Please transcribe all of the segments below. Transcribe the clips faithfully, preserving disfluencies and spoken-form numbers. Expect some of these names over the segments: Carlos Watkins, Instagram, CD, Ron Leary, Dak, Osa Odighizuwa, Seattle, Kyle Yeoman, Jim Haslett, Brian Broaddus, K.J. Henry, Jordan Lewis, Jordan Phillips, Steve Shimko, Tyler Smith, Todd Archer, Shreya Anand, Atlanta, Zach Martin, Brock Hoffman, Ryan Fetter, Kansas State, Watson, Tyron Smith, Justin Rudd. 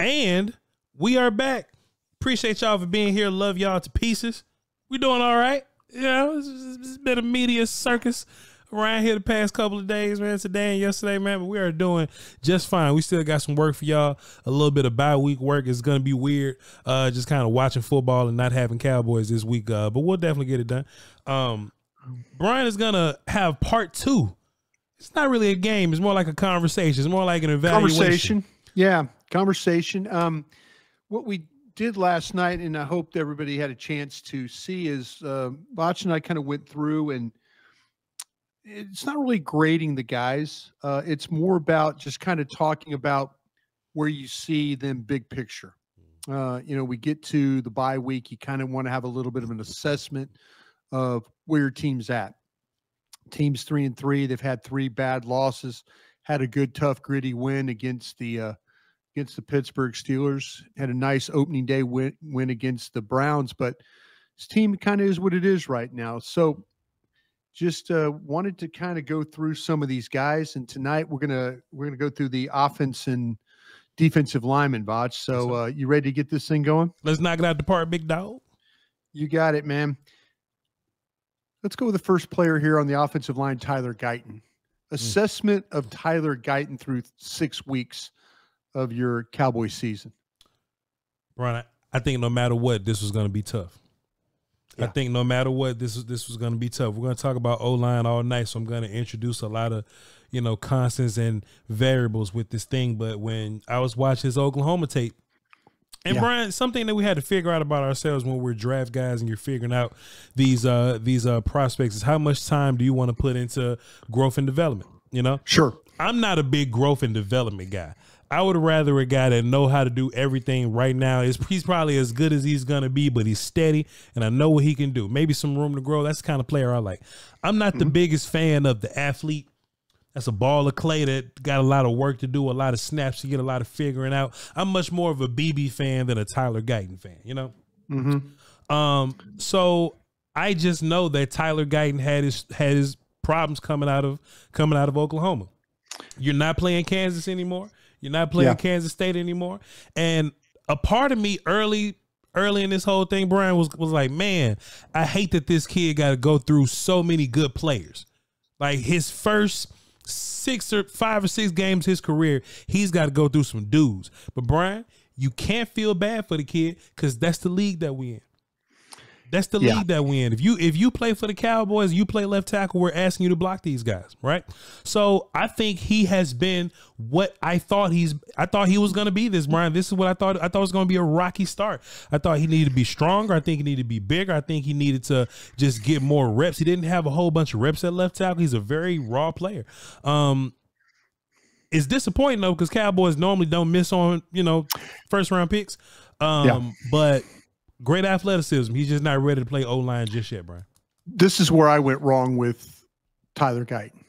And we are back. Appreciate y'all for being here. Love y'all to pieces. We doing all right. You know, it's, it's been a media circus around here the past couple of days, man, today and yesterday, man, but we are doing just fine. We still got some work for y'all, a little bit of bye-week work. It's going to be weird, uh, just kind of watching football and not having Cowboys this week, uh, but we'll definitely get it done. Um, Brian is going to have part two. It's not really a game. It's more like a conversation. It's more like an evaluation. Conversation. Yeah, conversation. Um, what we did last night, and I hoped everybody had a chance to see, is uh, Voch and I kind of went through and it's not really grading the guys. Uh, it's more about just kind of talking about where you see them big picture. Uh, you know, we get to the bye week. You kind of want to have a little bit of an assessment of where your team's at. Team's three and three. They've had three bad losses, had a good, tough, gritty win against the, uh, against the Pittsburgh Steelers, had a nice opening day win, win against the Browns, but this team kind of is what it is right now. So, Just uh, wanted to kind of go through some of these guys, and tonight we're gonna we're gonna go through the offense and defensive linemen, Voch. So uh, you ready to get this thing going? Let's knock it out the park, big dog. You got it, man. Let's go with the first player here on the offensive line, Tyler Guyton. Assessment mm. of Tyler Guyton through six weeks of your Cowboy season. Brian, I think no matter what, this was going to be tough. Yeah. I think no matter what, this is this was going to be tough. We're going to talk about O-line all night, so I'm going to introduce a lot of, you know, constants and variables with this thing. But when I was watching his Oklahoma tape, and yeah. Brian, something that we had to figure out about ourselves when we're draft guys and you're figuring out these uh, these uh, prospects is how much time do you want to put into growth and development? You know, sure. I'm not a big growth and development guy. I would rather a guy that know how to do everything right now. Is he's probably as good as he's going to be, but he's steady, and I know what he can do. Maybe some room to grow. That's the kind of player I like. I'm not mm-hmm. the biggest fan of the athlete. That's a ball of clay that got a lot of work to do, a lot of snaps to get, a lot of figuring out. I'm much more of a B B fan than a Tyler Guyton fan, you know? Mm-hmm. Um, so I just know that Tyler Guyton had his, had his problems coming out of, coming out of Oklahoma. You're not playing Kansas anymore. You're not playing yeah. Kansas State anymore. And a part of me early, early in this whole thing, Brian, was, was like, man, I hate that this kid got to go through so many good players. Like his first six or five or six games, his career, he's got to go through some dudes. But Brian, you can't feel bad for the kid because that's the league that we in. That's the yeah. league that we in. If you, if you play for the Cowboys, you play left tackle, we're asking you to block these guys, right? So I think he has been what I thought he's I thought he was gonna be this, Brian. This is what I thought I thought it was gonna be a rocky start. I thought he needed to be stronger. I think he needed to be bigger. I think he needed to just get more reps. He didn't have a whole bunch of reps at left tackle. He's a very raw player. Um it's disappointing though, because Cowboys normally don't miss on, you know, first round picks. Um yeah. but great athleticism. He's just not ready to play O-line just yet, Brian. This is where I went wrong with Tyler Guyton.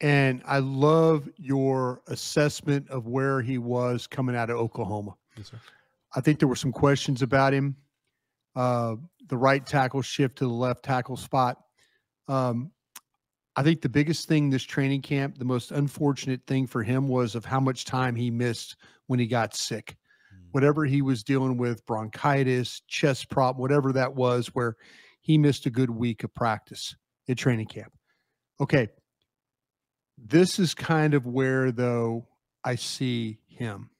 And I love your assessment of where he was coming out of Oklahoma. Yes, sir. I think there were some questions about him. Uh, the right tackle shift to the left tackle spot. Um, I think the biggest thing this training camp, the most unfortunate thing for him was of how much time he missed when he got sick. Whatever he was dealing with, bronchitis, chest problem, whatever that was, where he missed a good week of practice at training camp. Okay. This is kind of where, though, I see him.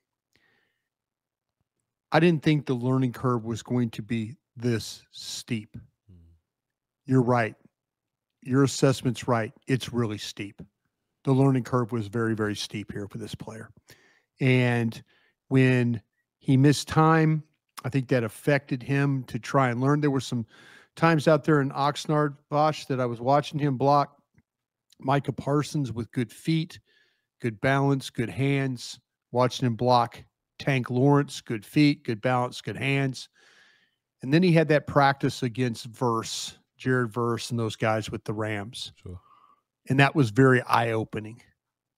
I didn't think the learning curve was going to be this steep. You're right. Your assessment's right. It's really steep. The learning curve was very, very steep here for this player. And when he missed time, I think that affected him to try and learn. There were some times out there in Oxnard, Voch, that I was watching him block Micah Parsons with good feet, good balance, good hands, watching him block Tank Lawrence, good feet, good balance, good hands. And then he had that practice against Verse, Jared Verse, and those guys with the Rams. Sure. And that was very eye-opening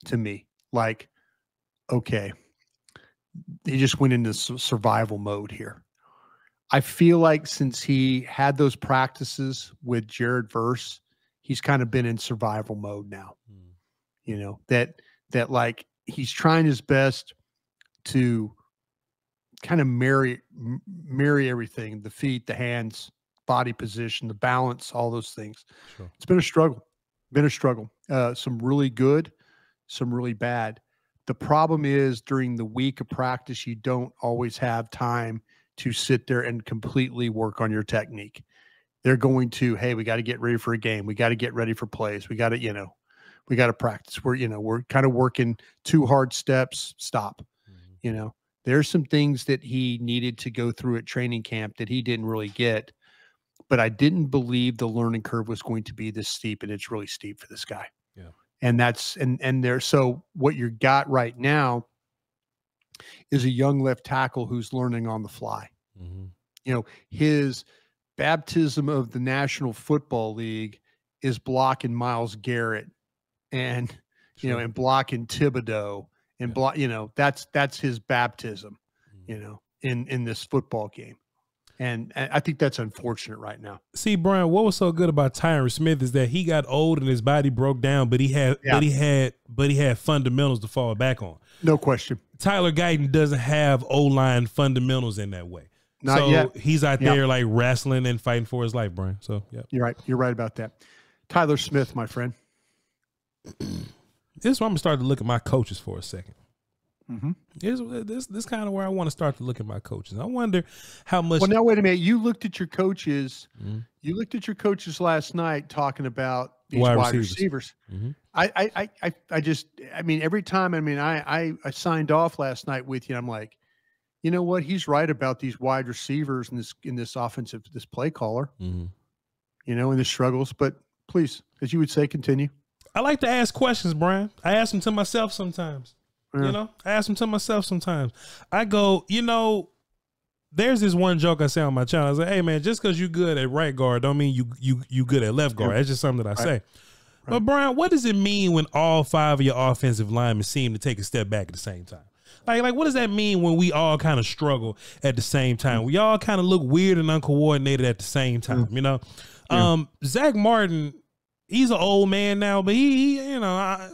to me. Like, okay, he just went into survival mode here. I feel like since he had those practices with Jared Verse, he's kind of been in survival mode now. Mm. You know, that, that like he's trying his best to kind of marry marry everything, the feet, the hands, body position, the balance, all those things. Sure. It's been a struggle, been a struggle. Uh, some really good, some really bad. The problem is during the week of practice, you don't always have time to sit there and completely work on your technique. They're going to, hey, we got to get ready for a game. We got to get ready for plays. We got to, you know, we got to practice. We're, you know, we're kind of working two hard steps, stop. Mm-hmm. You know, there's some things that he needed to go through at training camp that he didn't really get, but I didn't believe the learning curve was going to be this steep, and it's really steep for this guy. Yeah. And that's, and, and there, so what you got right now is a young left tackle who's learning on the fly. Mm-hmm. You know, his baptism of the National Football League is blocking Myles Garrett and, you sure. know, and blocking Thibodeau and yeah. block, you know, that's, that's his baptism, mm-hmm. you know, in, in this football game. And I think that's unfortunate right now. See, Brian, what was so good about Tyron Smith is that he got old and his body broke down, but he had, yeah. but he had, but he had fundamentals to fall back on. No question. Tyler Guyton doesn't have O-line fundamentals in that way. Not so yet. He's out there yeah. like wrestling and fighting for his life, Brian. So yeah, you're right. You're right about that. Tyler Smith, my friend. This is where I'm gonna start to look at my coaches for a second. Mm-hmm. Here's, this this kind of where I want to start to look at my coaches. I wonder how much. Well, now wait a minute. You looked at your coaches. Mm-hmm. You looked at your coaches last night talking about these wide, wide receivers. receivers. Mm-hmm. I, I I I just I mean every time I mean I, I I signed off last night with you. I'm like, you know what? He's right about these wide receivers in this in this offensive this play caller. Mm-hmm. You know, and the struggles. But please, as you would say, continue. I like to ask questions, Brian. I ask them to myself sometimes. Yeah. You know, I ask them to myself sometimes. I go, you know, there's this one joke I say on my channel. I was like, hey, man, just because you're good at right guard don't mean you you you good at left guard. That's just something that I right. say. Right. But, Brian, what does it mean when all five of your offensive linemen seem to take a step back at the same time? Like, like what does that mean when we all kind of struggle at the same time? We all kind of look weird and uncoordinated at the same time, yeah. you know? Yeah. Um, Zach Martin, he's an old man now, but he, he you know, I,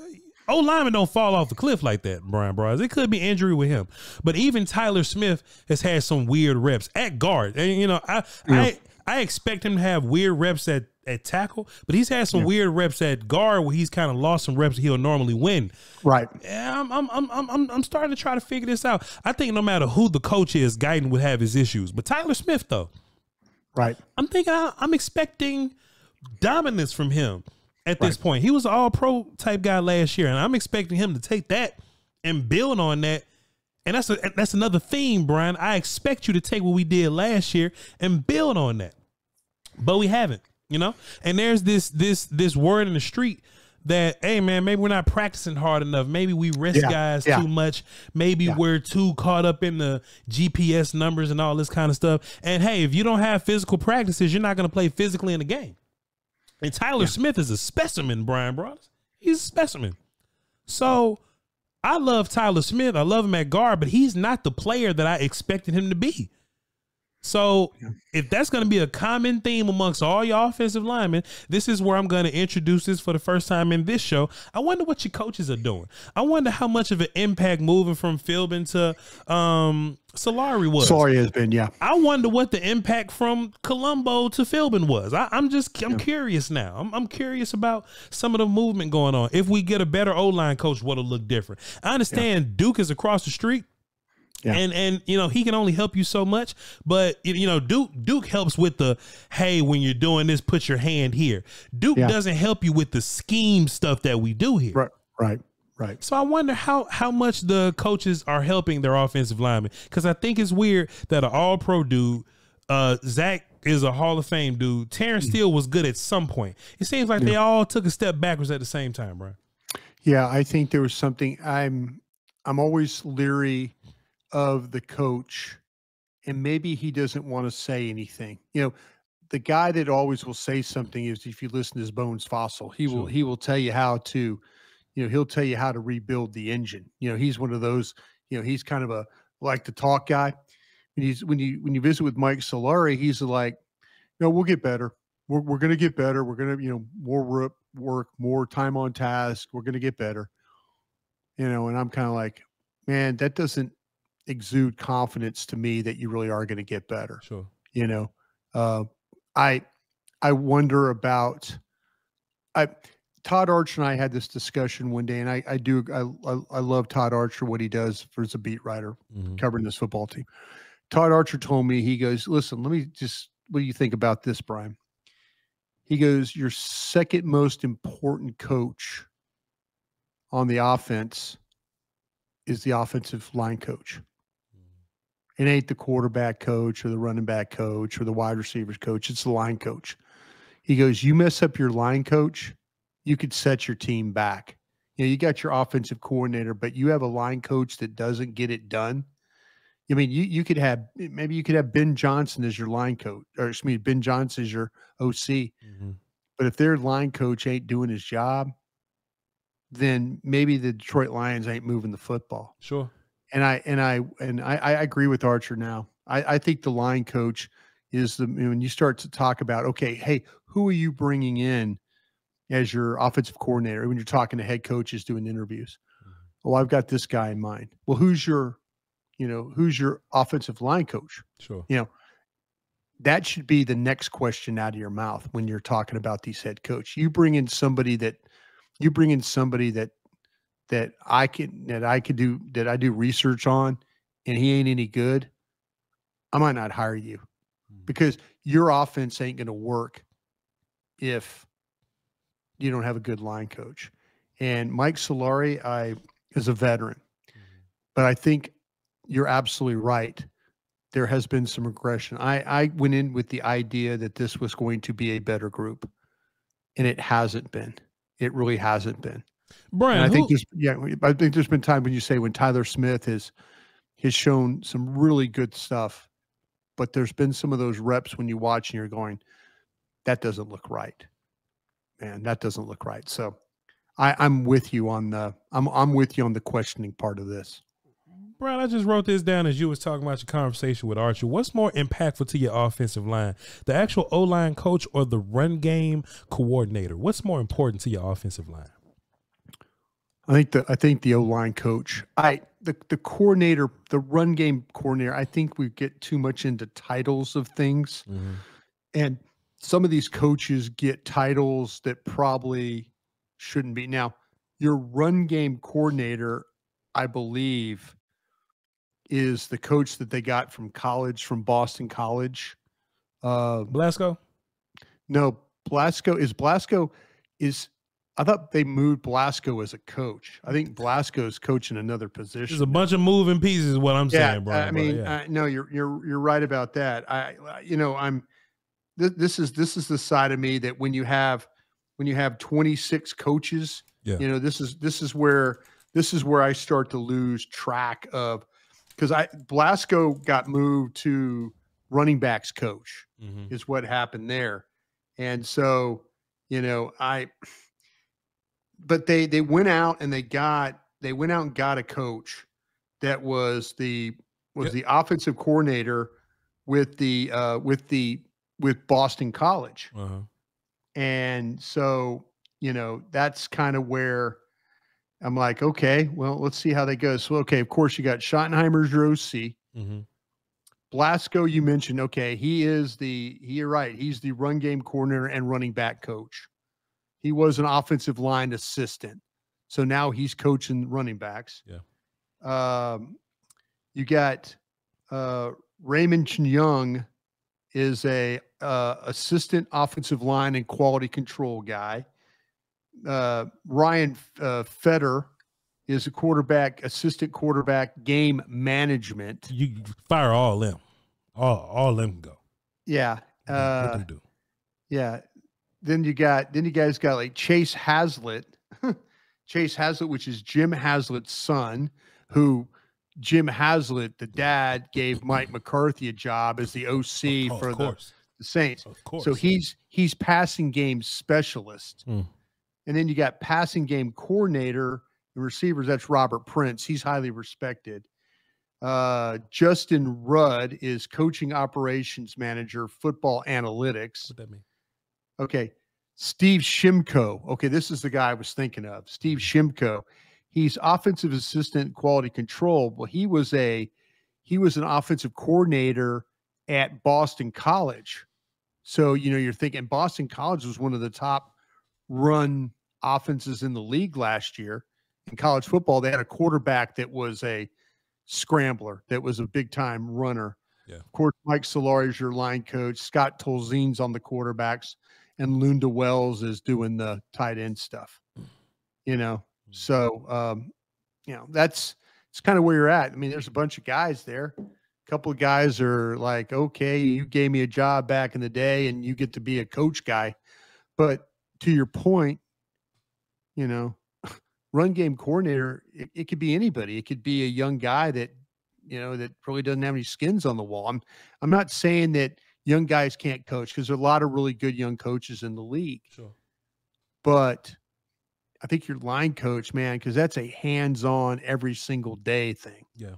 old linemen don't fall off the cliff like that, Brian Broaddus. It could be injury with him. But even Tyler Smith has had some weird reps at guard. And, you know, I yeah. I, I expect him to have weird reps at, at tackle, but he's had some yeah. weird reps at guard where he's kind of lost some reps he'll normally win. Right. I'm, I'm, I'm, I'm, I'm starting to try to figure this out. I think no matter who the coach is, Guyton would have his issues. But Tyler Smith, though. Right. I'm thinking I, I'm expecting dominance from him. At this right. point, he was an all-pro type guy last year, and I'm expecting him to take that and build on that. And that's a, that's another theme, Brian. I expect you to take what we did last year and build on that, but we haven't, you know. And there's this this this word in the street that, hey, man, maybe we're not practicing hard enough. Maybe we risk yeah. guys yeah. too much. Maybe yeah. we're too caught up in the G P S numbers and all this kind of stuff. And, hey, if you don't have physical practices, you're not going to play physically in the game. And Tyler yeah. Smith is a specimen, Brian Broaddus. He's a specimen. So I love Tyler Smith. I love him at guard, but he's not the player that I expected him to be. So yeah. if that's going to be a common theme amongst all your offensive linemen, this is where I'm going to introduce this for the first time in this show. I wonder what your coaches are doing. I wonder how much of an impact moving from Philbin to um, Solari was. Solari has been, yeah. I wonder what the impact from Colombo to Philbin was. I, I'm just, I'm yeah. curious now. I'm, I'm curious about some of the movement going on. If we get a better O-line coach, what'll look different? I understand yeah. Duke is across the street. Yeah. And, and, you know, he can only help you so much, but you know, Duke, Duke helps with the, hey, when you're doing this, put your hand here. Duke yeah. doesn't help you with the scheme stuff that we do here. Right. Right. Right. So I wonder how, how much the coaches are helping their offensive linemen. Cause I think it's weird that an all pro dude, uh, Zach is a Hall of Fame dude. Terrence mm-hmm. Steele was good at some point. It seems like yeah. they all took a step backwards at the same time, right? Yeah. I think there was something I'm, I'm always leery of the coach, and maybe he doesn't want to say anything. You know, the guy that always will say something is, if you listen to his Bones Fossil, he sure. will, he will tell you how to, you know, he'll tell you how to rebuild the engine. You know, he's one of those, you know, he's kind of a, like the talk guy. And he's, when you, when you visit with Mike Solari, he's like, no, we'll get better. We're, we're going to get better. We're going to, you know, more work, more time on task. We're going to get better. You know, and I'm kind of like, man, that doesn't, exude confidence to me that you really are going to get better. Sure. You know, uh, I, I wonder about, I, Todd Archer and I had this discussion one day, and I, I do, I, I, I love Todd Archer, what he does for as a beat writer mm-hmm. covering this football team. Todd Archer told me, he goes, listen, let me just, what do you think about this, Brian? He goes, your second most important coach on the offense is the offensive line coach. It ain't the quarterback coach or the running back coach or the wide receivers coach. It's the line coach. He goes, you mess up your line coach, you could set your team back. You know, you got your offensive coordinator, but you have a line coach that doesn't get it done. I mean, you you could have, maybe you could have Ben Johnson as your line coach, or excuse me, Ben Johnson as your O C. Mm-hmm. But if their line coach ain't doing his job, then maybe the Detroit Lions ain't moving the football. Sure. And I and I and I, I agree with Archer now. I, I think the line coach is the, when you start to talk about, okay, hey, who are you bringing in as your offensive coordinator when you're talking to head coaches doing interviews? Mm-hmm. Oh, I've got this guy in mind. Well, who's your, you know, who's your offensive line coach? Sure. You know, that should be the next question out of your mouth when you're talking about these head coach. You bring in somebody that you bring in somebody that that I can that I could do that I do research on, and he ain't any good, I might not hire you, because your offense ain't going to work if you don't have a good line coach. And Mike Solari, I is a veteran, but I think you're absolutely right. There has been some regression. I I went in with the idea that this was going to be a better group, and it hasn't been. It really hasn't been. Brian, I think, who, yeah, I think there's been time when you say when Tyler Smith has has shown some really good stuff, but there's been some of those reps when you watch and you're going, that doesn't look right, man. That doesn't look right. So, I, I'm with you on the I'm I'm with you on the questioning part of this. Brian, I just wrote this down as you was talking about your conversation with Archer. What's more impactful to your offensive line, the actual O-line coach or the run game coordinator? What's more important to your offensive line? I think the I think the O-line coach. I the the coordinator, the run game coordinator. I think we get too much into titles of things, mm-hmm. and some of these coaches get titles that probably shouldn't be. Now, your run game coordinator, I believe, is the coach that they got from college, from Boston College. Uh, Blasco? No, Blasco is Blasco is. I thought they moved Blasco as a coach. I think Blasco is coaching another position. There's a bunch of moving pieces, is what I'm yeah, saying, Brian. I mean, yeah. I, no, you're you're you're right about that. I, you know, I'm. Th this is this is the side of me that when you have when you have twenty-six coaches, yeah. you know, this is this is where this is where I start to lose track of. Because I Blasco got moved to running backs coach mm-hmm. is what happened there, and so you know I. But they they went out and they got they went out and got a coach that was the was yep. the offensive coordinator with the uh, with the with Boston College, uh-huh. and so you know that's kind of where. I'm like, okay, well, let's see how that goes. So, okay, of course, you got Schottenheimer's your O C. Mm-hmm. Blasco, you mentioned, okay, he is the, you're right, he's the run game coordinator and running back coach. He was an offensive line assistant. So now he's coaching running backs. Yeah. Um, you got uh, Raymond Young is a uh, assistant offensive line and quality control guy. Uh, Ryan uh, Fetter is a quarterback, assistant quarterback, game management. You fire all them, all all them go. Yeah, uh, what they do. Yeah. Then you got then you guys got like Chase Haslett, Chase Haslett, which is Jim Haslett's son, who Jim Haslett, the dad, gave Mike McCarthy a job as the O C oh, for the, the Saints. Of course. So he's he's passing game specialist. Mm. And then you got passing game coordinator and receivers. That's Robert Prince. He's highly respected. Uh, Justin Rudd is coaching operations manager, football analytics. What that mean? Okay. Steve Shimko. Okay, this is the guy I was thinking of. Steve Shimko. He's offensive assistant, quality control. Well, he was a he was an offensive coordinator at Boston College. So, you know, you're thinking Boston College was one of the top run offenses in the league last year. In college football, they had a quarterback that was a scrambler, that was a big-time runner. Yeah. Of course, Mike Solari is your line coach. Scott Tolzien's on the quarterbacks, and Lunda Wells is doing the tight end stuff. You know, mm-hmm. so um, you know that's it's kind of where you're at. I mean, there's a bunch of guys there. A couple of guys are like, okay, you gave me a job back in the day, and you get to be a coach guy. But to your point, you know, run game coordinator, it, it could be anybody. It could be a young guy that, you know, that probably doesn't have any skins on the wall. I'm, I'm not saying that young guys can't coach, because there are a lot of really good young coaches in the league. Sure. But I think your line coach, man, because that's a hands-on every single day thing. Yeah.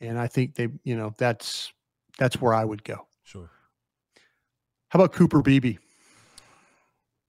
And I think they, you know, that's, that's where I would go. Sure. How about Cooper Beebe?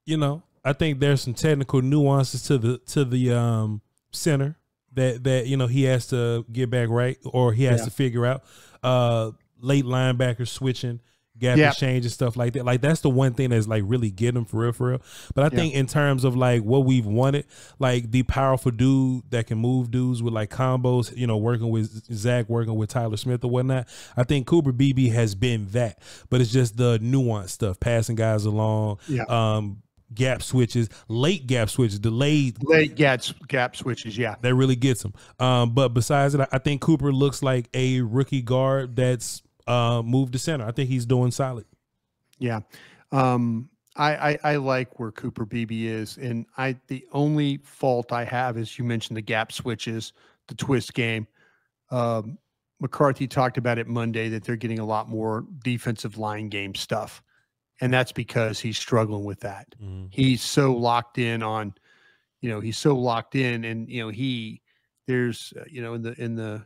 You know, I think there's some technical nuances to the, to the um, center. That, that you know, he has to get back right, or he has yeah. to figure out uh, late linebacker switching, gap yeah. exchange and stuff like that. Like, that's the one thing that's, like, really getting him for real, for real. But I yeah. think in terms of, like, what we've wanted, like, the powerful dude that can move dudes with, like, combos, you know, working with Zach, working with Tyler Smith or whatnot, I think Cooper Beebe has been that. But it's just the nuanced stuff, passing guys along, yeah. um, gap switches, late gap switches, delayed late gap gap switches. Yeah, that really gets him. Um, but besides it, I think Cooper looks like a rookie guard that's uh, moved to center. I think he's doing solid. Yeah, um, I, I I like where Cooper Beebe is, and I the only fault I have is you mentioned the gap switches, the twist game. Um, McCarthy talked about it Monday that they're getting a lot more defensive line game stuff. And that's because he's struggling with that. Mm-hmm. He's so locked in on, you know, he's so locked in, and you know he there's uh, you know in the in the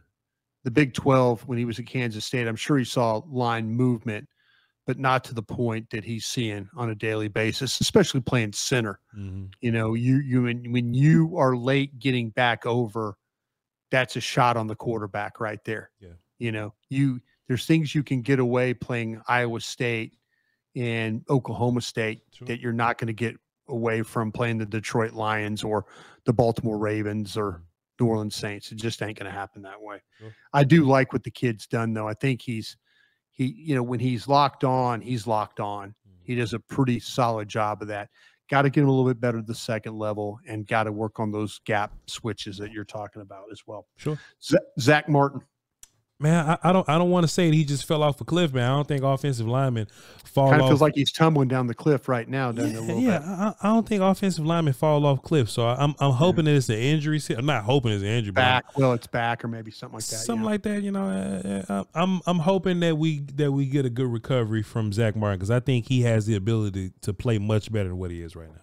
the Big twelve when he was at Kansas State, I'm sure he saw line movement, but not to the point that he's seeing on a daily basis, especially playing center. Mm-hmm. You know, you you when, when you are late getting back over, that's a shot on the quarterback right there. Yeah, you know, you there's things you can get away playing Iowa State and Oklahoma State sure. that you're not going to get away from playing the Detroit Lions or the Baltimore Ravens or New Orleans Saints. It just ain't going to happen that way. Sure. I do like what the kid's done, though. I think he's, he, you know, when he's locked on, he's locked on. Mm-hmm. He does a pretty solid job of that. Got to get him a little bit better at the second level, and got to work on those gap switches that you're talking about as well. Sure. Z- Zach Martin. Man, I, I don't. I don't want to say that he just fell off a cliff, man. I don't think offensive linemen fall. Kind of feels like he's tumbling down the cliff right now, doesn't yeah, it? A little yeah, bit? I, I don't think offensive linemen fall off cliffs. So I'm, I'm hoping yeah. that it's an injury. I'm not hoping it's an injury. Back, but well, it's back or maybe something like that. Something yeah. like that, you know. Uh, I'm, I'm hoping that we that we get a good recovery from Zach Martin, because I think he has the ability to play much better than what he is right now.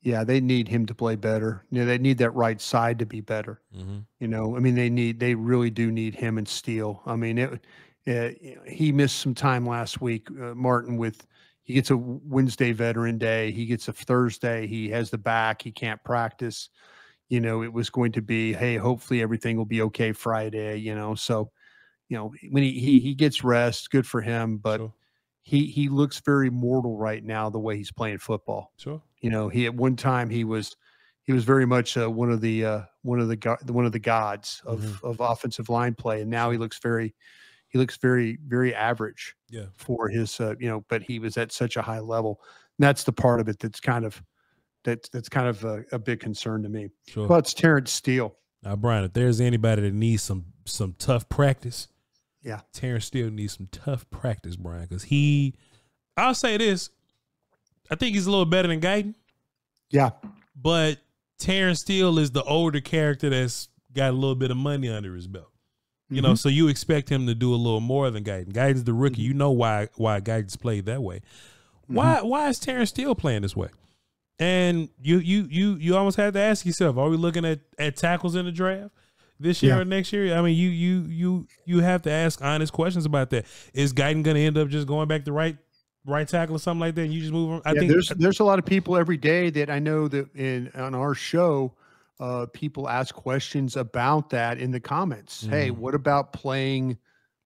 Yeah, they need him to play better. You know, they need that right side to be better. Mm-hmm. You know, I mean, they need, they really do need him and Steele. I mean, it, it, he missed some time last week, uh, Martin, with, he gets a Wednesday veteran day. He gets a Thursday. He has the back. He can't practice. You know, it was going to be, hey, hopefully everything will be okay Friday, you know. So, you know, when he, he, he gets rest, good for him, but sure. he, he looks very mortal right now the way he's playing football. Sure. You know, he at one time he was, he was very much uh, one of the uh, one of the go- one of the gods of, mm-hmm. of offensive line play, and now he looks very, he looks very very average. Yeah. For his, uh, you know, but he was at such a high level. And that's the part of it that's kind of that that's kind of a, a big concern to me. Sure. Well, it's Terrence Steele. Now, Brian, if there's anybody that needs some some tough practice, yeah, Terrence Steele needs some tough practice, Brian, because he, I'll say this. I think he's a little better than Guyton. Yeah. But Terrence Steele is the older character that's got a little bit of money under his belt. You mm-hmm. know, so you expect him to do a little more than Guyton. Guyton's the rookie. You know why why Guyton's played that way. Mm-hmm. Why why is Terrence Steele playing this way? And you you you you almost have to ask yourself, are we looking at, at tackles in the draft this year yeah. or next year? I mean, you you you you have to ask honest questions about that. Is Guyton gonna end up just going back to right? right tackle or something like that, and you just move them? I yeah, think there's there's a lot of people every day that I know that in on our show uh, people ask questions about that in the comments. Mm. Hey, what about playing?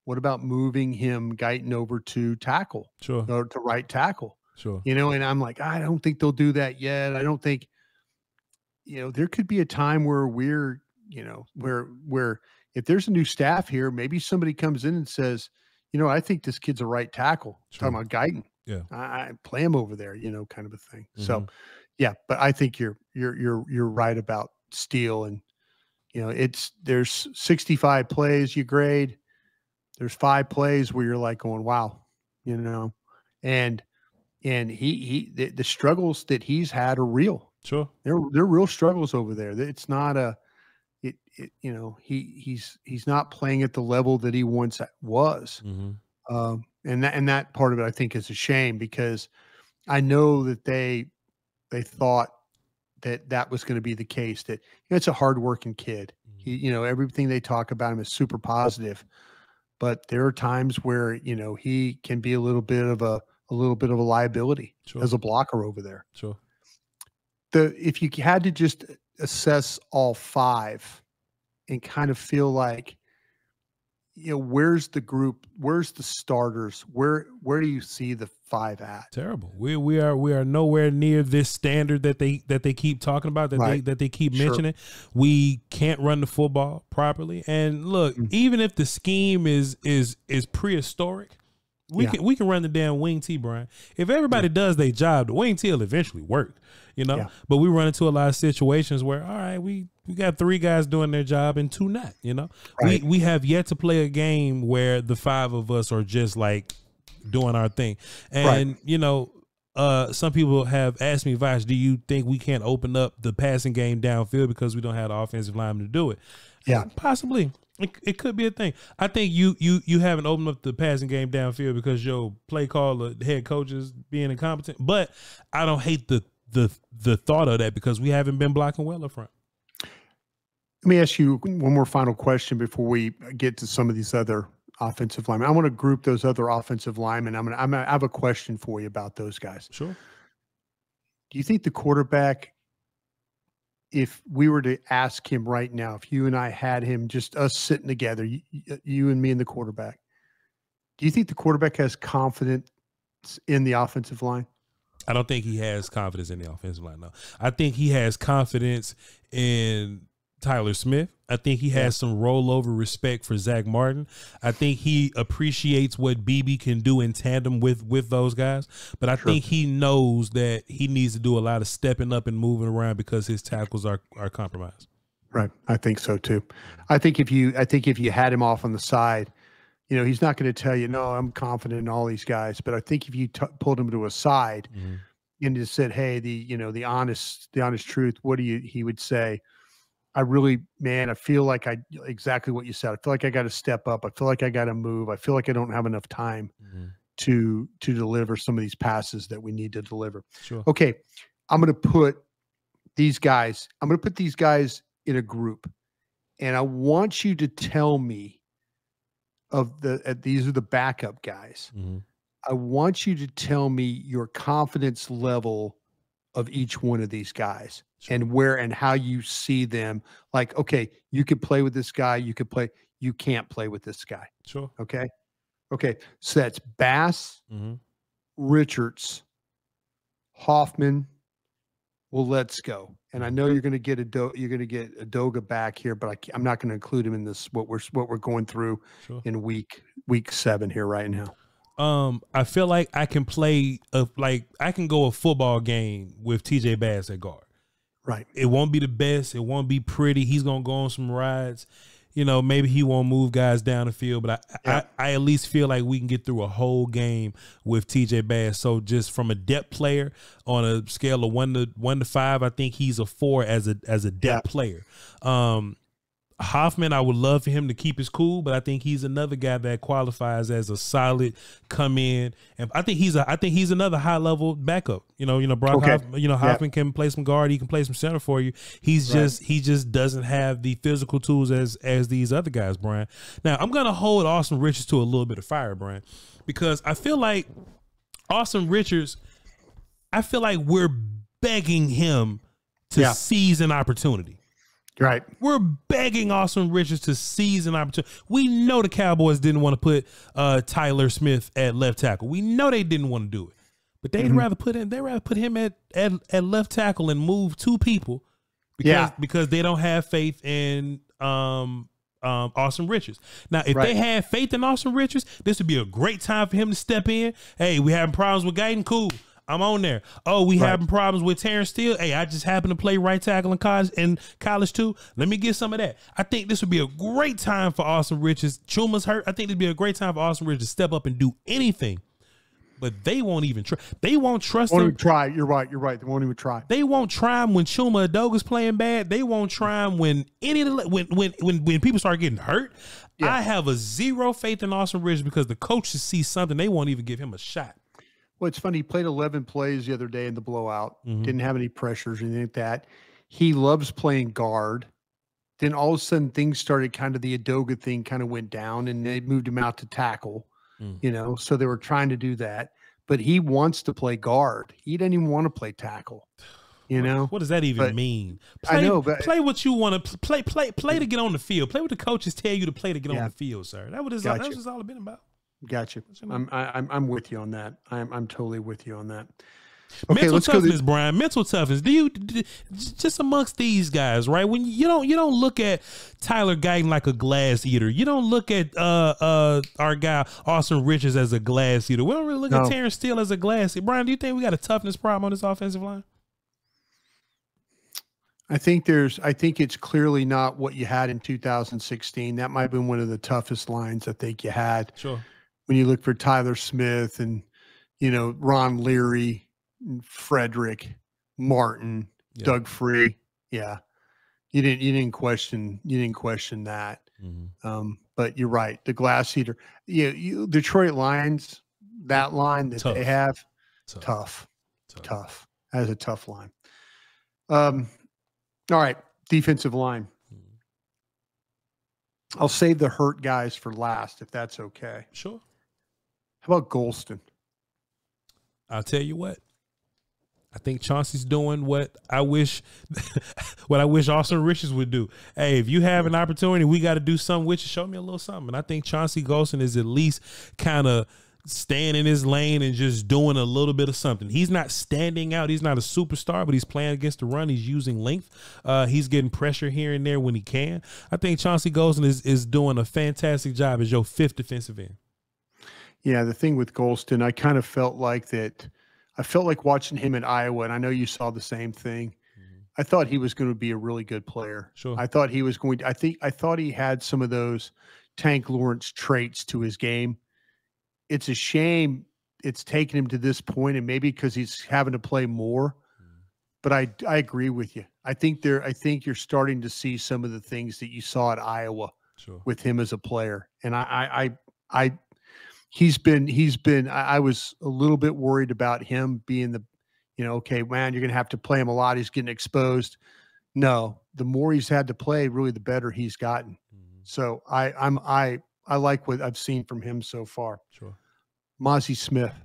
What about moving him, Guyton, over to tackle, sure, or to right tackle? Sure. You know, and I'm like, I don't think they'll do that yet. I don't think, you know, there could be a time where we're, you know, where, where if there's a new staff here, maybe somebody comes in and says, you know, I think this kid's a right tackle. Sure. Talking about Guyton. Yeah. I, I play him over there, you know, kind of a thing. Mm-hmm. So yeah, but I think you're, you're, you're, you're right about Steele, and, you know, it's, there's sixty-five plays you grade. There's five plays where you're like going, wow, you know, and, and he, he, the, the struggles that he's had are real. Sure. They're, they're real struggles over there. It's not a, it, it, you know, he, he's, he's not playing at the level that he once was. Mm-hmm. Um, and that, and that part of it, I think, is a shame, because I know that they, they thought that that was going to be the case, that, you know, it's a hardworking kid. Mm-hmm. He, you know, everything they talk about him is super positive, but there are times where, you know, he can be a little bit of a, a little bit of a liability, sure, as a blocker over there. Sure. The, if you had to just assess all five and kind of feel like, you know, where's the group, where's the starters, where, where do you see the five at? Terrible. We, we are, we are nowhere near this standard that they, that they keep talking about, that right, they, that they keep mentioning. Sure. We can't run the football properly. And look, mm-hmm, even if the scheme is, is, is prehistoric, we, yeah, can, we can run the damn wing T, Brian. If everybody, yeah, does their job, the wing T will eventually work, you know, yeah, but we run into a lot of situations where, all right, we, we got three guys doing their job and two not, you know, right, we, we have yet to play a game where the five of us are just like doing our thing. And, right, you know, uh, some people have asked me, Voch, do you think we can't open up the passing game downfield because we don't have the offensive lineman to do it? Yeah, and possibly. It, it could be a thing. I think you you you haven't opened up the passing game downfield because your play caller, head coaches being incompetent. But I don't hate the the the thought of that, because we haven't been blocking well up front. Let me ask you one more final question before we get to some of these other offensive linemen. I want to group those other offensive linemen. I'm gonna, I'm gonna, I have a question for you about those guys. Sure. Do you think the quarterback, if we were to ask him right now, if you and I had him, just us sitting together, you, you and me and the quarterback, do you think the quarterback has confidence in the offensive line? I don't think he has confidence in the offensive line, no. I think he has confidence in Tyler Smith. I think he has some rollover respect for Zach Martin. I think he appreciates what B B can do in tandem with with those guys. But I, sure, think he knows that he needs to do a lot of stepping up and moving around because his tackles are are compromised. Right, I think so too. I think if you I think if you had him off on the side, you know, he's not going to tell you, no, I'm confident in all these guys. But I think if you t pulled him to a side, mm-hmm, and just said, hey, the you know the honest the honest truth, what do you? He would say, I really, man, I feel like I, exactly what you said. I feel like I got to step up. I feel like I got to move. I feel like I don't have enough time, mm-hmm, to, to deliver some of these passes that we need to deliver. Sure. Okay. I'm going to put these guys, I'm going to put these guys in a group, and I want you to tell me of the, uh, these are the backup guys. Mm-hmm. I want you to tell me your confidence level of each one of these guys, sure, and where and how you see them. Like, okay, you could play with this guy. You could play, you can't play with this guy. Sure. Okay. Okay. So that's Bass, mm-hmm, Richards, Hoffman. Well, let's go. And I know you're going to get a do you're going to get Edoga back here, but I, I'm not going to include him in this, what we're, what we're going through, sure, in week, week seven here right now. Um, I feel like I can play a, like I can go a football game with T J Bass at guard. Right. It won't be the best. It won't be pretty. He's gonna go on some rides. You know, maybe he won't move guys down the field, but I, yeah, I, I at least feel like we can get through a whole game with T J Bass. So just from a depth player on a scale of one to one to five, I think he's a four as a as a depth, yeah, player. Um, Hoffman, I would love for him to keep his cool, but I think he's another guy that qualifies as a solid come in, and I think he's a, I think he's another high level backup. You know, you know, Brock, okay, Hoffman, you know, Hoffman, yeah, can play some guard, he can play some center for you. He's right, just he just doesn't have the physical tools as as these other guys, Brian. Now I'm gonna hold Austin Richards to a little bit of fire, Brian, because I feel like Austin Richards, I feel like we're begging him to, yeah, seize an opportunity. Right. We're begging Austin Richards to seize an opportunity. We know the Cowboys didn't want to put uh, Tyler Smith at left tackle. We know they didn't want to do it. But they'd mm-hmm. rather put in they rather put him at, at at left tackle and move two people because yeah. because they don't have faith in um um Austin Richards. Now, if right. they had faith in Austin Richards, this would be a great time for him to step in. Hey, we having problems with Guyton? Cool. I'm on there. Oh, we right. having problems with Terrence Steele? Hey, I just happen to play right tackle in college, in college too. Let me get some of that. I think this would be a great time for Austin Richards. Chuma's hurt. I think it'd be a great time for Austin Richards to step up and do anything. But they won't even try. They won't trust won't him. Even try. You're right. You're right. They won't even try. They won't try him when Chuma Edoga's playing bad. They won't try him when any of the when when when, when people start getting hurt. Yeah. I have a zero faith in Austin Richards because the coaches see something. They won't even give him a shot. Well, it's funny. He played eleven plays the other day in the blowout. Mm-hmm. Didn't have any pressures or anything like that. He loves playing guard. Then all of a sudden things started kind of the Edoga thing kind of went down and they moved him out to tackle. You know, so they were trying to do that, but he wants to play guard. He doesn't even want to play tackle. You know, what does that even but, mean? Play, I know, but play what you want to play. Play, play to get on the field. Play what the coaches tell you to play to get yeah. on the field, sir. That was gotcha. That's what all it's been about. Gotcha. I'm I'm I'm with you on that. I'm I'm totally with you on that. Okay, mental let's toughness, to Brian. Mental toughness. Do you do, just amongst these guys, right? When you don't, you don't look at Tyler Guyton like a glass eater. You don't look at uh, uh, our guy Austin Richards as a glass eater. We don't really look no. at Terrence Steele as a glass eater. Brian, do you think we got a toughness problem on this offensive line? I think there's. I think it's clearly not what you had in two thousand sixteen. That might have been one of the toughest lines I think you had. Sure. When you look for Tyler Smith and you know Ron Leary. Frederick, Martin, yeah. Doug Free, yeah, you didn't you didn't question you didn't question that, mm-hmm. um, but you're right. The glass eater, yeah, you, Detroit Lions, that line that tough. they have, tough. Tough, tough, tough. That is a tough line. Um, all right, defensive line. Mm-hmm. I'll save the hurt guys for last, if that's okay. Sure. How about Golston? I'll tell you what. I think Chauncey's doing what I wish, what I wish Austin Richards would do. Hey, if you have an opportunity, we got to do something with you. Show me a little something. And I think Chauncey Golston is at least kind of staying in his lane and just doing a little bit of something. He's not standing out. He's not a superstar, but he's playing against the run. He's using length. Uh, he's getting pressure here and there when he can. I think Chauncey Golston is is doing a fantastic job as your fifth defensive end. Yeah, the thing with Golston, I kind of felt like that. I felt like watching him in Iowa, and I know you saw the same thing. Mm-hmm. I thought he was going to be a really good player. Sure. I thought he was going to, I think, I thought he had some of those Tank Lawrence traits to his game. It's a shame it's taken him to this point, and maybe because he's having to play more. Mm-hmm. But I, I agree with you. I think there, I think you're starting to see some of the things that you saw at Iowa sure. with him as a player, and I, I, I. I He's been, he's been, I, I was a little bit worried about him being the, you know, okay, man, you're going to have to play him a lot. He's getting exposed. No, the more he's had to play, really the better he's gotten. Mm-hmm. So I, I'm, I, I like what I've seen from him so far. Sure. Mazi Smith.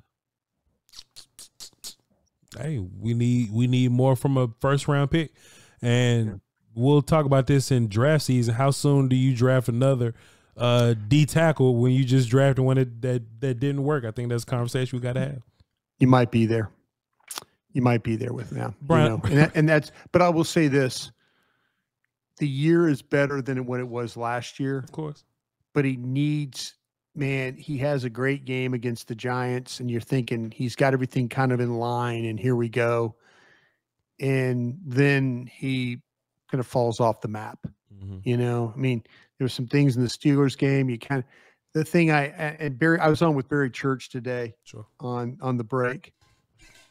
Hey, we need, we need more from a first round pick. And yeah. we'll talk about this in draft season. How soon do you draft another Uh, D tackle when you just drafted one that, that that didn't work? I think that's a conversation we got to have. You might be there. You might be there with now, Brian. You know? and, that, and that's. But I will say this: the year is better than what it was last year, of course. But he needs, man. He has a great game against the Giants, and you're thinking he's got everything kind of in line, and here we go. And then he kind of falls off the map. Mm-hmm. You know, I mean. There were some things in the Steelers game. You kind of, the thing I, and Barry, I was on with Barry Church today sure. on, on the break.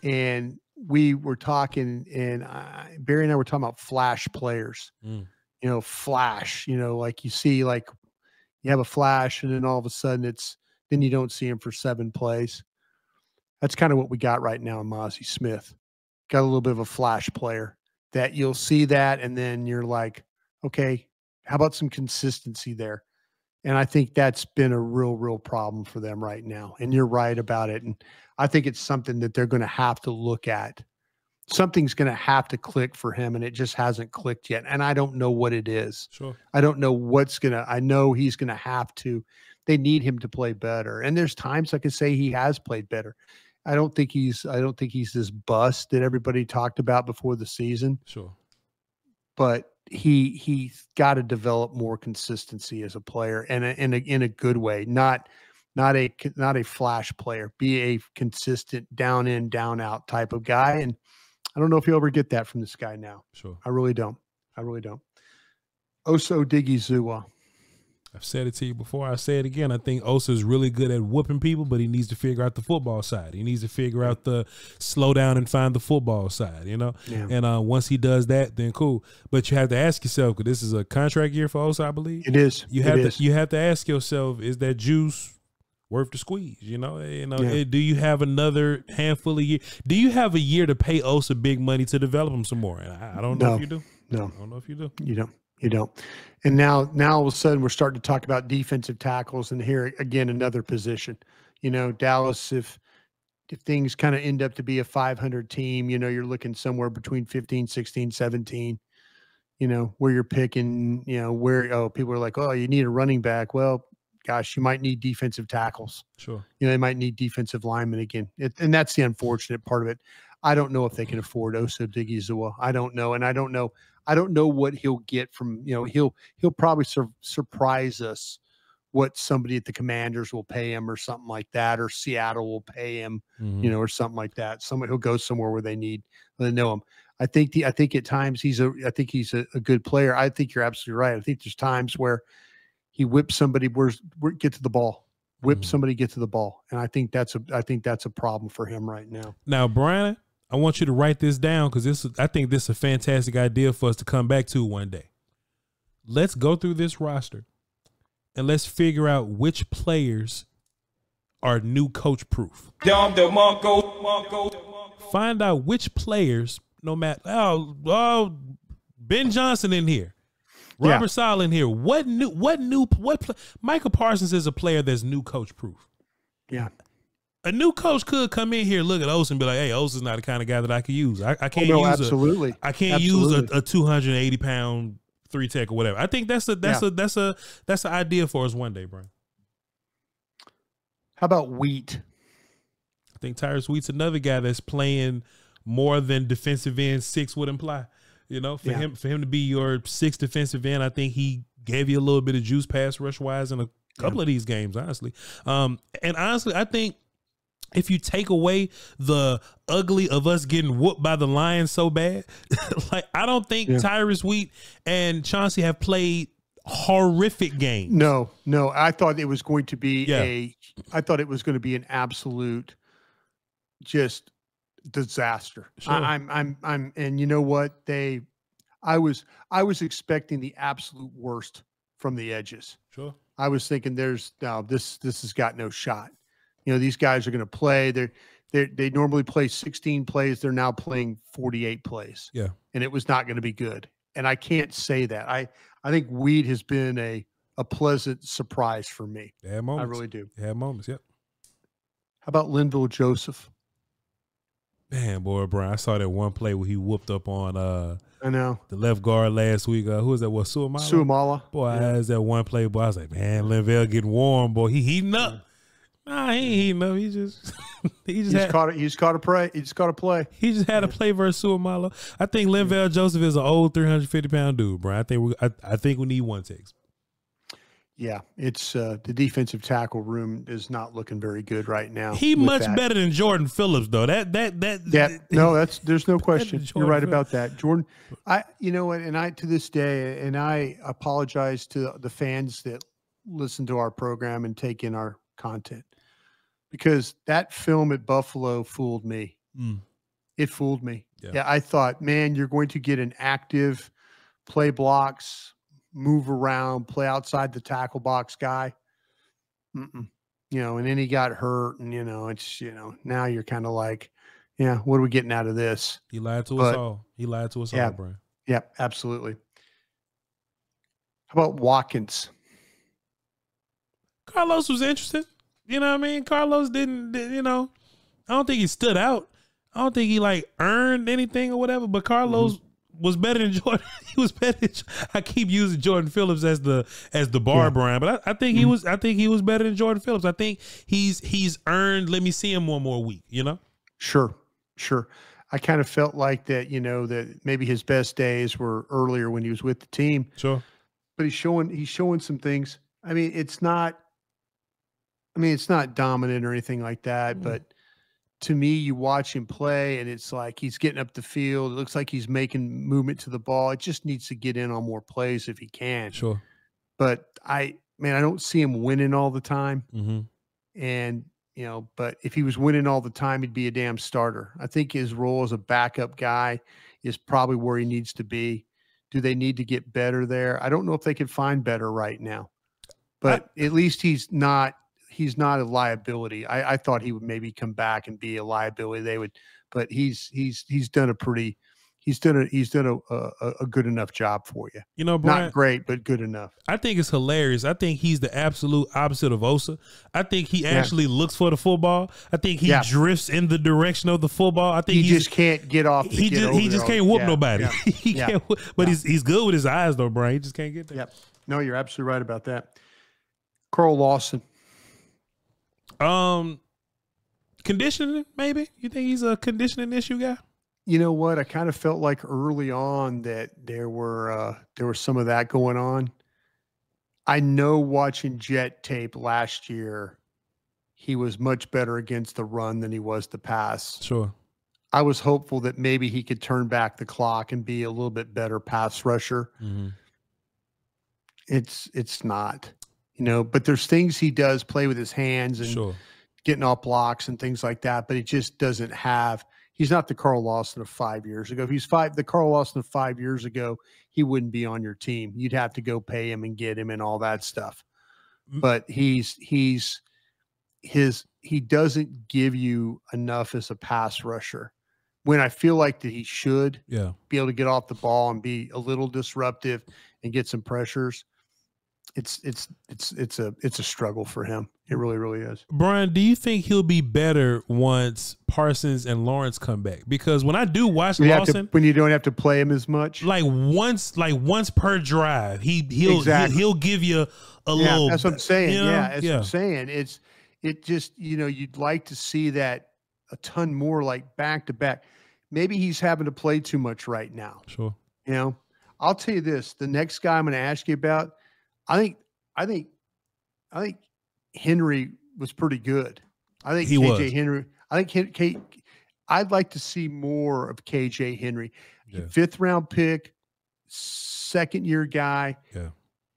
And we were talking, and I, Barry and I were talking about flash players, mm. you know, flash, you know, like you see, like you have a flash and then all of a sudden it's, then you don't see him for seven plays. That's kind of what we got right now in Mazi Smith. Got a little bit of a flash player that you'll see that. And then you're like, okay, how about some consistency there? And I think that's been a real, real problem for them right now. And you're right about it. And I think it's something that they're going to have to look at something's going to have to click for him, and it just hasn't clicked yet. And I don't know what it is. Sure. I don't know what's going to, I know he's going to have to, they need him to play better. And there's times I could say he has played better. I don't think he's, I don't think he's this bust that everybody talked about before the season. Sure. But he, he's got to develop more consistency as a player, and a, in a, in a good way, not, not a, not a flash player, be a consistent down in, down out type of guy. And I don't know if you'll ever get that from this guy now. Sure. I really don't. I really don't. Osa Odighizuwa. I've said it to you before. I say it again. I think Osa is really good at whooping people, but he needs to figure out the football side. He needs to figure out the slow down and find the football side, you know? Yeah. And uh, once he does that, then cool. But you have to ask yourself, because this is a contract year for Osa, I believe. It is. You have, it to, is. You have to ask yourself, is that juice worth the squeeze? You know, you know. Yeah. Do you have another handful of years? Do you have a year to pay Osa big money to develop him some more? And I, I don't know no, if you do. No, I don't know if you do. You don't. You don't. And now, now all of a sudden, we're starting to talk about defensive tackles, and here again another position. You know, Dallas, if if things kind of end up to be a five hundred team, you know, you're looking somewhere between fifteen, sixteen, seventeen. You know, where you're picking. You know, where oh, people are like, oh, you need a running back. Well, gosh, you might need defensive tackles. Sure. You know, they might need defensive linemen again. It, and that's the unfortunate part of it. I don't know if they can afford Osa Odighizuwa. I don't know. And I don't know, I don't know what he'll get from, you know, he'll, he'll probably sur surprise us what somebody at the Commanders will pay him or something like that, or Seattle will pay him, mm-hmm. you know, or something like that. Somebody who'll go somewhere where they need, they know him. I think the, I think at times he's a, I think he's a, a good player. I think you're absolutely right. I think there's times where he whips somebody, where's get to the ball, whip mm-hmm. somebody, get to the ball. And I think that's a, I think that's a problem for him right now. Now, Brian, I want you to write this down, because this, I think this is a fantastic idea for us to come back to one day. Let's go through this roster and let's figure out which players are new coach proof. Find out which players, no matter, oh, oh, Ben Johnson in here. Robert yeah. Saleh in here. What new? What new? What? Micah Parsons is a player that's new coach proof. Yeah, a new coach could come in here, look at Osa and be like, "Hey, Osa's not the kind of guy that I could use. I, I can't oh, no, use absolutely. A, I can't absolutely. use a, a two hundred eighty pound three tech or whatever." I think that's a that's yeah. a that's a that's an idea for us one day, Brian. How about Wheat? I think Tyrese Wheat's another guy that's playing more than defensive end six would imply. You know, for yeah. him, for him to be your sixth defensive end, I think he gave you a little bit of juice pass rush wise in a couple yeah. of these games, honestly. Um, and honestly, I think if you take away the ugly of us getting whooped by the Lions so bad, like I don't think yeah. Tyrese Wheat and Chauncey have played horrific games. No, no, I thought it was going to be yeah. a, I thought it was going to be an absolute, just. disaster. Sure. I, I'm, I'm, I'm, and you know what they, I was, I was expecting the absolute worst from the edges. Sure. I was thinking there's now this, this has got no shot. You know, these guys are going to play. They're, they they normally play sixteen plays. They're now playing forty-eight plays. Yeah. And it was not going to be good. And I can't say that. I, I think Wheat has been a, a pleasant surprise for me. They had moments. I really do. They had moments. Yep. How about Linval Joseph? Man, boy, Brian, I saw that one play where he whooped up on uh, I know. the left guard last week. Uh, who was that? What, Suamala? Suamala. Boy, yeah. I was that one play, boy. I was like, man, Linval getting warm, boy. He heating up. Yeah. Nah, he ain't heating up. He just he just, had, caught a, he just caught a play. He just caught a play. He just had yeah. a play versus Suamala. I think Linval yeah. Joseph is an old three hundred fifty pound dude, Brian. I think we I, I think we need one text. Yeah, it's uh, the defensive tackle room is not looking very good right now. He much that. better than Jordan Phillips, though. That that that yeah. That, no, that's there's no question. You're right about that, Jordan. I you know what, and I to this day, and I apologize to the fans that listen to our program and take in our content, because that film at Buffalo fooled me. Mm. It fooled me. Yeah. yeah, I thought, man, you're going to get an active play blocks. Move around, play outside the tackle box guy. Mm-mm. You know, and then he got hurt, and, you know, it's, you know, now you're kind of like, yeah, what are we getting out of this? He lied to but, us all. He lied to us yeah, all, bro. Yeah, absolutely. How about Watkins? Carlos was interested. You know what I mean? Carlos didn't, you know, I don't think he stood out. I don't think he like earned anything or whatever, but Carlos mm-hmm. was better than Jordan. He was better than, I keep using Jordan Phillips as the as the bar, yeah. Brian, but I, I think mm-hmm. he was I think he was better than Jordan Phillips. I think he's he's earned, let me see him one more week, you know? Sure. Sure. I kind of felt like that, you know, that maybe his best days were earlier when he was with the team. Sure. But he's showing he's showing some things. I mean, it's not I mean, it's not dominant or anything like that, mm. but to me, you watch him play and it's like he's getting up the field. It looks like he's making movement to the ball. It just needs to get in on more plays if he can. Sure. But I, man, I don't see him winning all the time. Mm-hmm. And, you know, but if he was winning all the time, he'd be a damn starter. I think his role as a backup guy is probably where he needs to be. Do they need to get better there? I don't know if they can find better right now, but I, at least he's not, he's not a liability. I, I thought he would maybe come back and be a liability. They would, but he's, he's, he's done a pretty, he's done a, he's done a, a, a good enough job for you. You know, Brian, not great, but good enough. I think it's hilarious. I think he's the absolute opposite of Osa. I think he actually yeah. looks for the football. I think he yeah. drifts in the direction of the football. I think he just can't get off. He just, he just can't whoop yeah. nobody. Yeah. he yeah. can't, but yeah. he's, he's good with his eyes though, Brian. He just can't get there. Yep. No, you're absolutely right about that. Carl Lawson. Um, conditioning, maybe? You think he's a conditioning issue guy? You know what? I kind of felt like early on that there were uh, there was some of that going on. I know watching Jet tape last year, he was much better against the run than he was the pass. Sure. I was hopeful that maybe he could turn back the clock and be a little bit better pass rusher. Mm-hmm. It's it's not. You know, but there's things he does, play with his hands and sure. getting off blocks and things like that. But it just doesn't have. He's not the Carl Lawson of five years ago. If he's five, the Carl Lawson of five years ago, he wouldn't be on your team. You'd have to go pay him and get him and all that stuff. But he's he's his he doesn't give you enough as a pass rusher. When I feel like that he should yeah. be able to get off the ball and be a little disruptive and get some pressures. It's it's it's it's a it's a struggle for him. It really really is. Brian, do you think he'll be better once Parsons and Lawrence come back? Because when I do watch you Lawson, to, when you don't have to play him as much, like once like once per drive, he he'll exactly. he'll, he'll give you a yeah, little. That's what I'm saying. You know? Yeah, that's yeah. what I'm saying. It's it just you know you'd like to see that a ton more like back to back. Maybe he's having to play too much right now. Sure. You know, I'll tell you this: the next guy I'm going to ask you about. I think, I think, I think Henry was pretty good. I think he K J was. Henry. I think K, K, I'd like to see more of K J Henry, yeah. fifth round pick, second year guy. Yeah,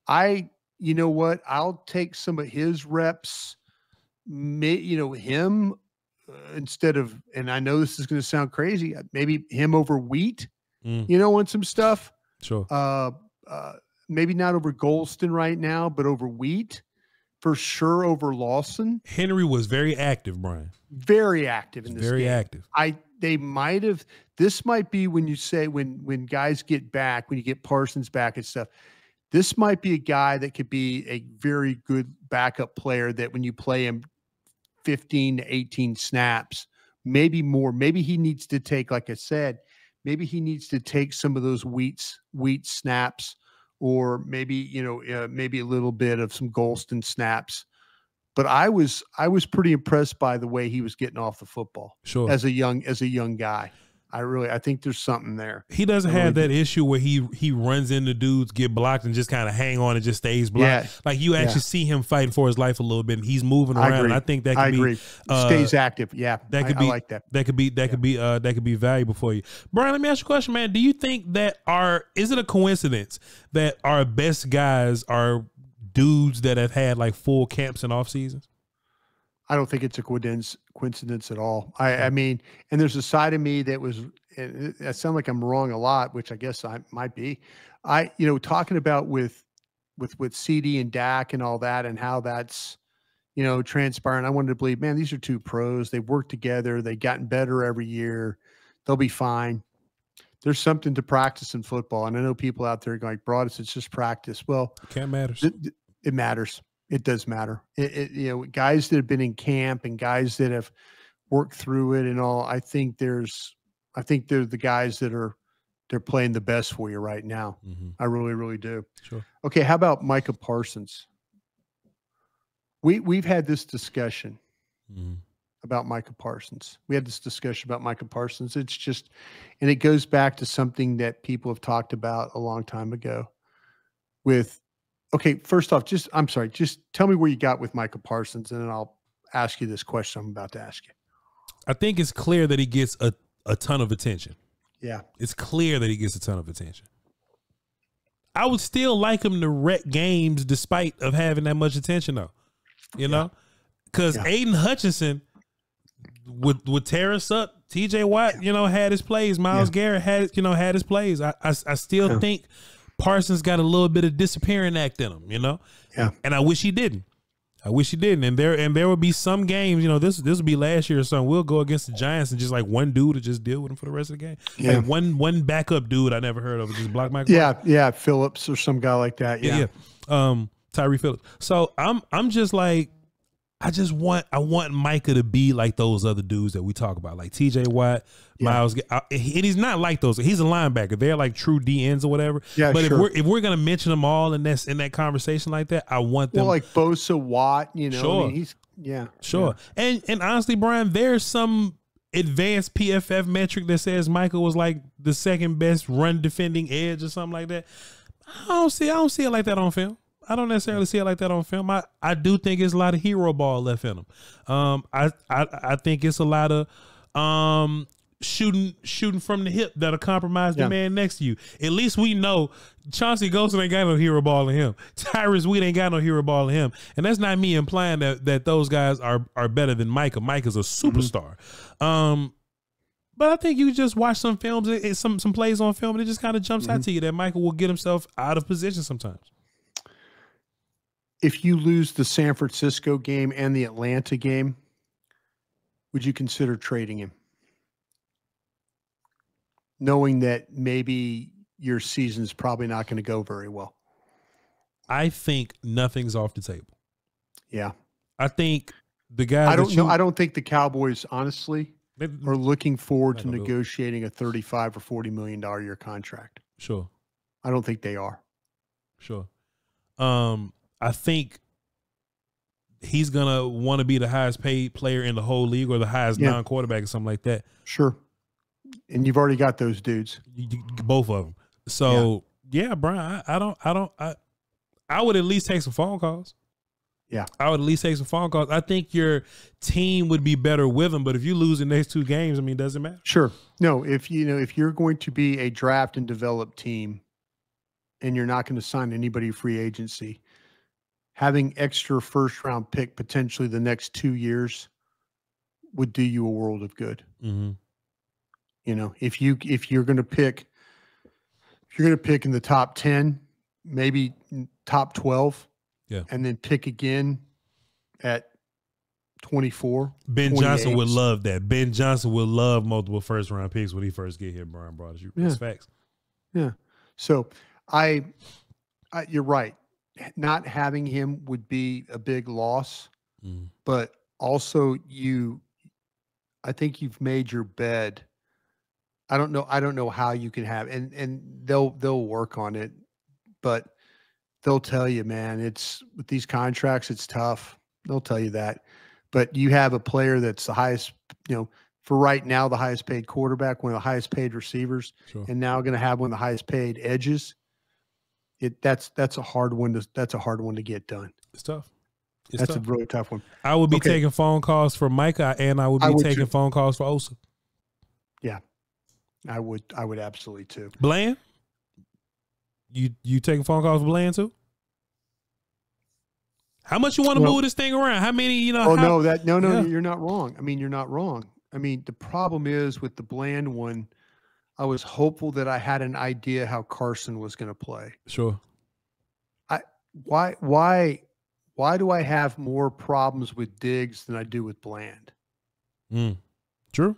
I. You know what? I'll take some of his reps. You know him uh, instead of, and I know this is going to sound crazy. Maybe him over Wheat. Mm. You know, on some stuff. Sure. Uh. uh Maybe not over Golston right now, but over Wheat, for sure over Lawson. Henry was very active, Brian. Very active in this game. Very active. I they might have. This might be when you say when when guys get back, when you get Parsons back and stuff. This might be a guy that could be a very good backup player. That when you play him, fifteen to eighteen snaps, maybe more. Maybe he needs to take, like I said, maybe he needs to take some of those Wheat Wheat snaps. Or maybe, you know, uh, maybe a little bit of some Golston snaps. But I was I was pretty impressed by the way he was getting off the football. Sure. As a young as a young guy. I really I think there's something there. He doesn't really have that do. issue where he he runs into dudes, get blocked, and just kind of hang on and just stays blocked. Yeah. Like you actually yeah. see him fighting for his life a little bit, and he's moving around. I, agree. And I think that could I agree. be uh, stays active. Yeah. That could I, be I like that. That could be that yeah. could be uh that could be valuable for you. Brian, let me ask you a question, man. Do you think that our is it a coincidence that our best guys are dudes that have had like full camps and off seasons? I don't think it's a coincidence, coincidence at all. I, I mean, and there's a side of me that was, I sound like I'm wrong a lot, which I guess I might be. I, you know, talking about with, with, with C D and Dak and all that and how that's, you know, transpiring. I wanted to believe, man, these are two pros. They've worked together. They've gotten better every year. They'll be fine. There's something to practice in football. And I know people out there going, Broaddus, it's just practice. Well, it can't matter. It, it matters. It does matter. It, it, you know, guys that have been in camp and guys that have work through it and all, I think there's, I think they're the guys that are, they're playing the best for you right now. Mm-hmm. I really, really do. Sure. Okay. How about Micah Parsons? We we've had this discussion mm-hmm. about Micah Parsons. We had this discussion about Micah Parsons. It's just, and it goes back to something that people have talked about a long time ago with, okay, first off, just, I'm sorry, just tell me where you got with Micah Parsons and then I'll ask you this question I'm about to ask you. I think it's clear that he gets a, a ton of attention. Yeah. It's clear that he gets a ton of attention. I would still like him to wreck games despite of having that much attention though. You yeah. know? Because yeah. Aiden Hutchinson would would tear us up. T J Watt, yeah. you know, had his plays. Myles yeah. Garrett had, you know, had his plays. I I, I still yeah. think Parsons got a little bit of disappearing act in him, you know? Yeah. And I wish he didn't. I wish he didn't. And there and there would be some games, you know, this this would be last year or something. We'll go against the Giants and just like one dude to just deal with him for the rest of the game. Yeah. Like one one backup dude I never heard of just block my yeah, clock. yeah, Phillips or some guy like that. Yeah. yeah, yeah. Um Tyrese Phillips. So I'm I'm just like I just want I want Micah to be like those other dudes that we talk about, like T J Watt, yeah. Myles. I, and he's not like those. He's a linebacker. They're like true D Ns or whatever. Yeah, but sure. if we're if we're gonna mention them all in that in that conversation like that, I want them well, like Bosa, Watt. You know, sure. I mean, he's yeah, sure. Yeah. And and honestly, Brian, there's some advanced P F F metric that says Micah was like the second best run defending edge or something like that. I don't see I don't see it like that on film. I don't necessarily see it like that on film. I, I do think it's a lot of hero ball left in him. Um, I, I I think it's a lot of um shooting shooting from the hip that'll compromise the yeah. man next to you. At least we know Chauncey Golston ain't got no hero ball in him. Tyrese Wheat ain't got no hero ball in him. And that's not me implying that that those guys are are better than Micah. Micah's a superstar. Mm-hmm. Um, but I think you just watch some films, it, it, some some plays on film, and it just kind of jumps mm-hmm. out to you that Micah will get himself out of position sometimes. If you lose the San Francisco game and the Atlanta game, would you consider trading him? Knowing that maybe your season's probably not going to go very well. I think nothing's off the table. Yeah. I think the guy I don't know. I don't think the Cowboys, honestly, are looking forward to negotiating a thirty-five or forty million dollar a year contract. Sure. I don't think they are. Sure. Um, I think he's going to want to be the highest paid player in the whole league or the highest yeah. non-quarterback or something like that. Sure. And you've already got those dudes. You, both of them. So, yeah, yeah Brian, I, I don't – I don't. I, I would at least take some phone calls. Yeah. I would at least take some phone calls. I think your team would be better with him, but if you lose the next two games, I mean, does it matter? Sure. No, if, you know, if you're going to be a draft and develop team and you're not going to sign anybody free agency – having extra first-round pick potentially the next two years would do you a world of good. Mm-hmm. You know, if you if you're going to pick, if you're going to pick in the top ten, maybe top twelve, yeah, and then pick again at twenty-four. Ben Johnson would love that. Ben Johnson would love multiple first-round picks when he first get here. Brian Broaddus, you yeah. facts. Yeah. So I, I, you're right. Not having him would be a big loss, mm. but also you, I think you've made your bed. I don't know. I don't know how you can have, and, and they'll, they'll work on it, but they'll tell you, man, it's with these contracts, it's tough. They'll tell you that, but you have a player that's the highest, you know, for right now, the highest paid quarterback, one of the highest paid receivers, sure. and now going to have one of the highest paid edges. It, that's that's a hard one to that's a hard one to get done. It's tough. It's that's tough. a really tough one. I would be okay. taking phone calls for Micah, and I would be I would taking too. phone calls for Osa. Yeah, I would. I would absolutely too. Bland, you you taking phone calls for Bland too? How much you want to well, move this thing around? How many? You know? Oh how, no, that no no yeah. you're not wrong. I mean, you're not wrong. I mean, the problem is with the Bland one. I was hopeful that I had an idea how Carson was going to play. Sure. I why why why do I have more problems with Diggs than I do with Bland? Mm. True.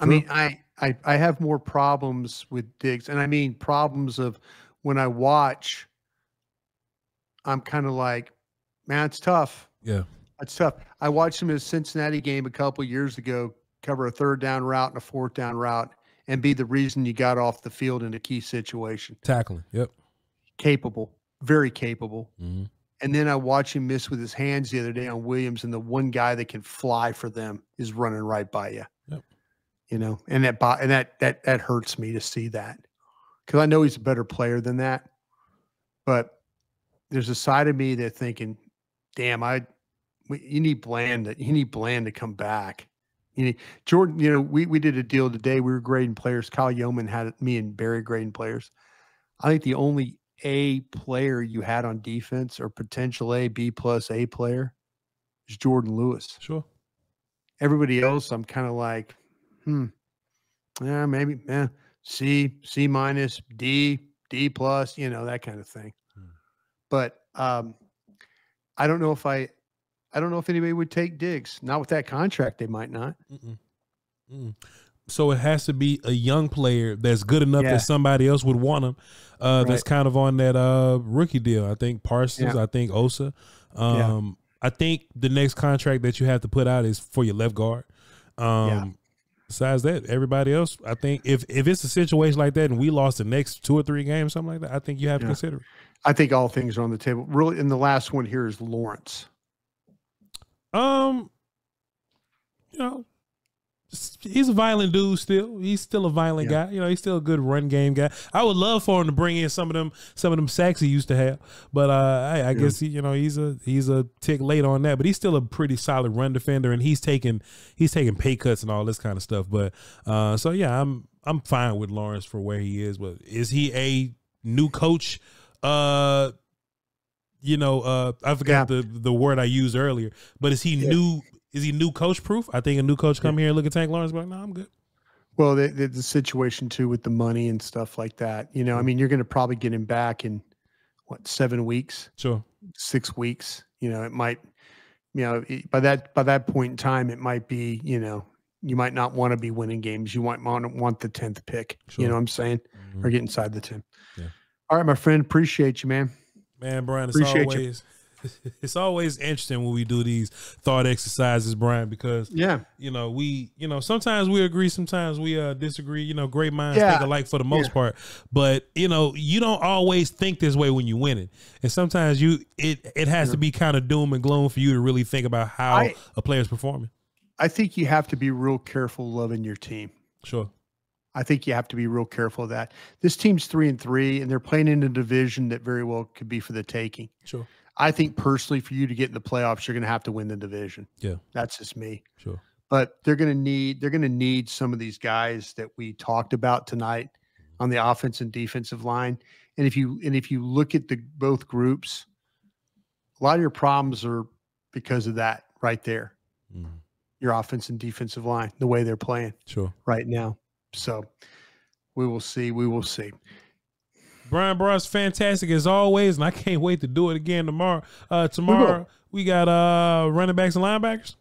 I True. mean, I, I I have more problems with Diggs, and I mean problems of when I watch, I'm kind of like, man, it's tough. Yeah. That's tough. I watched him in a Cincinnati game a couple years ago, cover a third down route and a fourth down route, and be the reason you got off the field in a key situation. Tackling, yep. Capable, very capable. Mm-hmm. And then I watched him miss with his hands the other day on Williams, and the one guy that can fly for them is running right by you. Yep. You know, and that and that that that hurts me to see that, because I know he's a better player than that. But there's a side of me that's thinking, damn, I we, you need Bland to, you need Bland to come back. You need Jordan. You know, we we did a deal today. We were grading players. Kyle Yeoman had me and Barry grading players. I think the only A player you had on defense, or potential A, B plus A player, is Jordan Lewis. Sure. Everybody else, I'm kind of like, hmm, yeah, maybe, yeah, C, C minus, D, D plus, you know, that kind of thing. Hmm. But um, I don't know if I, I don't know if anybody would take Diggs. Not with that contract, they might not. Mm-mm. Mm. So it has to be a young player that's good enough yeah. that somebody else would want him. Uh, right. That's kind of on that uh, rookie deal. I think Parsons, yeah. I think Osa. Um, yeah. I think the next contract that you have to put out is for your left guard. Um, yeah. Besides that, everybody else, I think if, if it's a situation like that and we lost the next two or three games, something like that, I think you have yeah. to consider it. I think all things are on the table. Really, and the last one here is Lawrence. Um, you know, he's a violent dude still. He's still a violent yeah. guy. You know, he's still a good run game guy. I would love for him to bring in some of them, some of them sacks he used to have. But uh, I, I yeah. guess he, you know, he's a he's a tick late on that. But he's still a pretty solid run defender, and he's taking he's taking pay cuts and all this kind of stuff. But uh, so yeah, I'm I'm fine with Lawrence for where he is. But is he a new coach? Uh, you know, uh, I forgot yeah. the the word I used earlier. But is he yeah. new? Is he new coach proof? I think a new coach come yeah. here and look at Tank Lawrence and be like, no, I'm good. Well, the, the, the situation, too, with the money and stuff like that. You know, I mean, you're going to probably get him back in, what, seven weeks? Sure. Six weeks. You know, it might, you know, it, by that by that point in time, it might be, you know, you might not want to be winning games. You might want, want the tenth pick. Sure. You know what I'm saying? Mm-hmm. Or get inside the ten. Yeah. All right, my friend. Appreciate you, man. Man, Brian, as appreciate always. You. It's always interesting when we do these thought exercises, Brian, because yeah, you know, we, you know, sometimes we agree, sometimes we uh, disagree, you know, great minds yeah. think alike for the most yeah. part, but you know, you don't always think this way when you win it. And sometimes you, it, it has yeah. to be kind of doom and gloom for you to really think about how I, a player's performing. I think you have to be real careful loving your team. Sure. I think you have to be real careful of that. This team's three and three, and they're playing in a division that very well could be for the taking. Sure. I think personally, for you to get in the playoffs, you're going to have to win the division. Yeah, that's just me. Sure, but they're going to need they're going to need some of these guys that we talked about tonight on the offense and defensive line. And if you and if you look at the both groups, a lot of your problems are because of that right there. Mm-hmm. Your offense and defensive line, the way they're playing, sure, right now. So we will see. We will see. Brian Broaddus, fantastic as always, and I can't wait to do it again tomorrow. Uh, tomorrow we got uh, running backs and linebackers.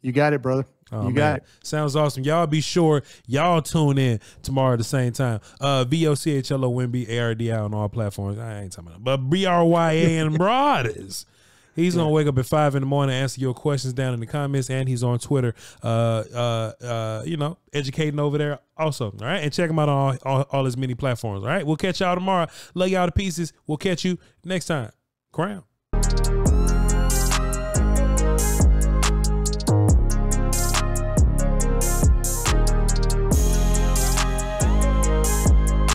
You got it, brother. Oh, you man. got it. Sounds awesome. Y'all be sure y'all tune in tomorrow at the same time. Uh, V O C H L O N B A R D I on all platforms. I ain't talking about, but B R Y A N Broaddus. He's going to wake up at five in the morning, answer your questions down in the comments, and he's on Twitter, uh, uh, uh, you know, educating over there also, all right? And check him out on all, all, all his many platforms, all right? We'll catch y'all tomorrow. Love y'all to pieces. We'll catch you next time. Crown.